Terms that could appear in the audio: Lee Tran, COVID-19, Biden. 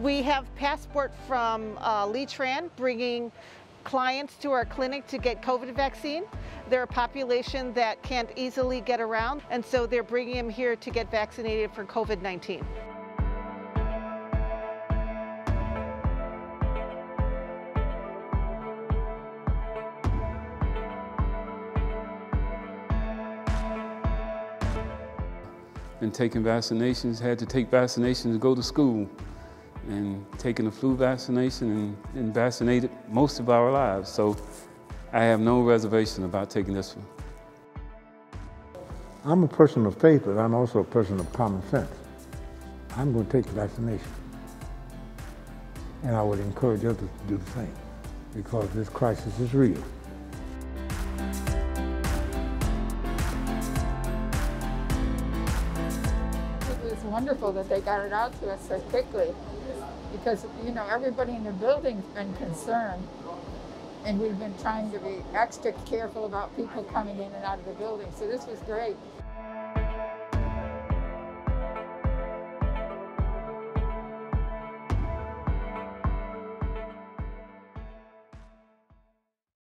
We have passport from Lee Tran bringing clients to our clinic to get COVID vaccine. They're a population that can't easily get around, and so they're bringing them here to get vaccinated for COVID-19. Been taking vaccinations, had to take vaccinations to go to school, and taking the flu vaccination and vaccinated most of our lives. So I have no reservation about taking this one. I'm a person of faith, but I'm also a person of common sense. I'm going to take the vaccination. And I would encourage others to do the same, because this crisis is real. Wonderful that they got it out to us so quickly, because you know everybody in the building's been concerned, and we've been trying to be extra careful about people coming in and out of the building. So this was great.